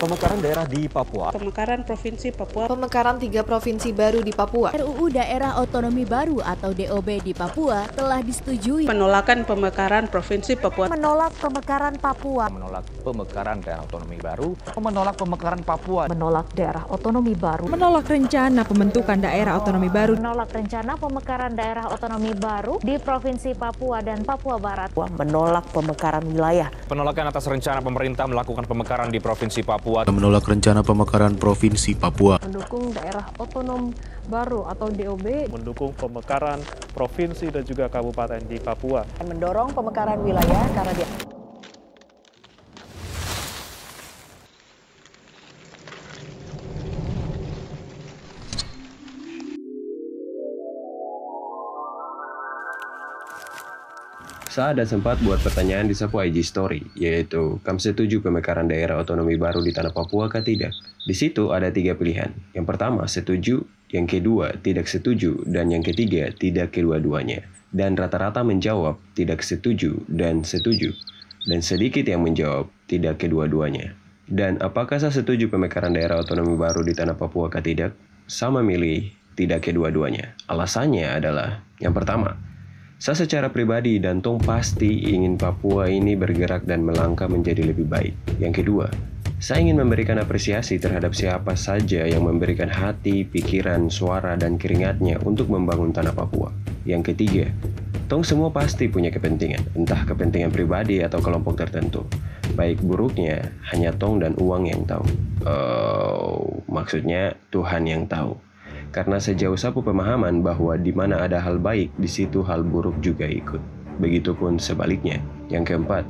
Pemekaran daerah di Papua. Pemekaran Provinsi Papua. Pemekaran 3 provinsi baru di Papua. RUU Daerah Otonomi Baru atau DOB di Papua telah disetujui. Penolakan pemekaran Provinsi Papua. Menolak pemekaran Papua. Menolak pemekaran daerah otonomi baru. Menolak pemekaran Papua. Menolak daerah otonomi baru. Menolak rencana pembentukan daerah otonomi baru. Menolak rencana pemekaran daerah otonomi baru di Provinsi Papua dan Papua Barat. Menolak pemekaran wilayah. Penolakan atas rencana pemerintah melakukan pemekaran di Provinsi Papua. Menolak rencana pemekaran Provinsi Papua. Mendukung daerah otonom baru atau DOB. Mendukung pemekaran provinsi dan juga kabupaten di Papua. Mendorong pemekaran wilayah karena dia saya ada sempat buat pertanyaan di saku IG Story, yaitu, kamu setuju pemekaran daerah otonomi baru di tanah Papua kah tidak? Di situ ada 3 pilihan. Yang pertama, setuju. Yang kedua, tidak setuju. Dan yang ketiga, tidak kedua-duanya. Dan rata-rata menjawab, tidak setuju dan setuju. Dan sedikit yang menjawab, tidak kedua-duanya. Dan apakah saya setuju pemekaran daerah otonomi baru di tanah Papua kah tidak? Sama milih, tidak kedua-duanya. Alasannya adalah, yang pertama, saya secara pribadi dan Tong pasti ingin Papua ini bergerak dan melangkah menjadi lebih baik. Yang kedua, saya ingin memberikan apresiasi terhadap siapa saja yang memberikan hati, pikiran, suara, dan keringatnya untuk membangun tanah Papua. Yang ketiga, Tong semua pasti punya kepentingan, entah kepentingan pribadi atau kelompok tertentu. Baik buruknya, hanya Tong dan uang yang tahu. Maksudnya Tuhan yang tahu. Karena sejauh sapu pemahaman bahwa di mana ada hal baik, di situ hal buruk juga ikut. Begitupun sebaliknya. Yang keempat,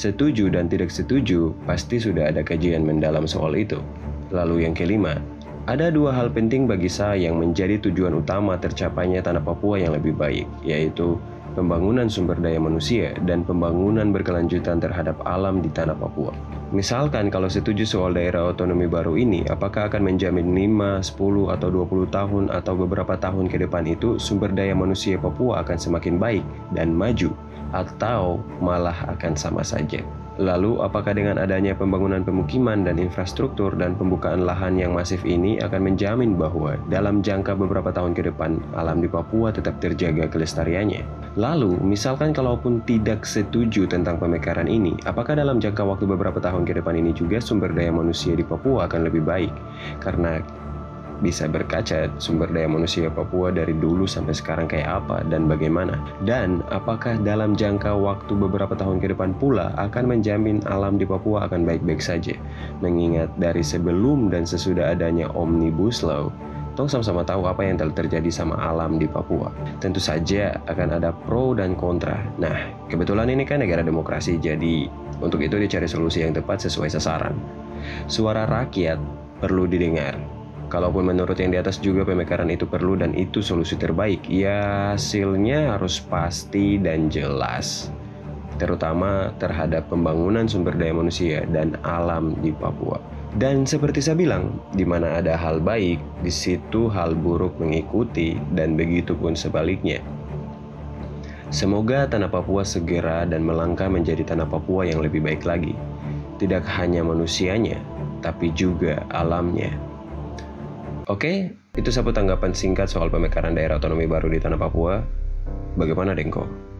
setuju dan tidak setuju pasti sudah ada kajian mendalam soal itu. Lalu yang kelima, ada 2 hal penting bagi saya yang menjadi tujuan utama tercapainya tanah Papua yang lebih baik, yaitu pembangunan sumber daya manusia dan pembangunan berkelanjutan terhadap alam di tanah Papua. Misalkan kalau setuju soal daerah otonomi baru ini, apakah akan menjamin 5, 10, atau 20 tahun atau beberapa tahun ke depan itu sumber daya manusia Papua akan semakin baik dan maju, atau malah akan sama saja? Lalu, apakah dengan adanya pembangunan pemukiman dan infrastruktur dan pembukaan lahan yang masif ini akan menjamin bahwa dalam jangka beberapa tahun ke depan, alam di Papua tetap terjaga kelestariannya? Lalu, misalkan kalaupun tidak setuju tentang pemekaran ini, apakah dalam jangka waktu beberapa tahun ke depan ini juga sumber daya manusia di Papua akan lebih baik? Karena bisa berkaca sumber daya manusia Papua dari dulu sampai sekarang kayak apa dan bagaimana. Dan apakah dalam jangka waktu beberapa tahun ke depan pula akan menjamin alam di Papua akan baik-baik saja? Mengingat dari sebelum dan sesudah adanya Omnibus Law, Tong sama-sama tahu apa yang telah terjadi sama alam di Papua. Tentu saja akan ada pro dan kontra. Nah, kebetulan ini kan negara demokrasi, jadi untuk itu dicari solusi yang tepat sesuai sasaran. Suara rakyat perlu didengar. Kalaupun menurut yang di atas juga pemekaran itu perlu dan itu solusi terbaik, ya hasilnya harus pasti dan jelas. Terutama terhadap pembangunan sumber daya manusia dan alam di Papua. Dan seperti saya bilang, di mana ada hal baik, di situ hal buruk mengikuti dan begitu pun sebaliknya. Semoga tanah Papua segera dan melangkah menjadi tanah Papua yang lebih baik lagi. Tidak hanya manusianya, tapi juga alamnya. Oke, itu satu tanggapan singkat soal pemekaran daerah otonomi baru di tanah Papua. Bagaimana, Dengko?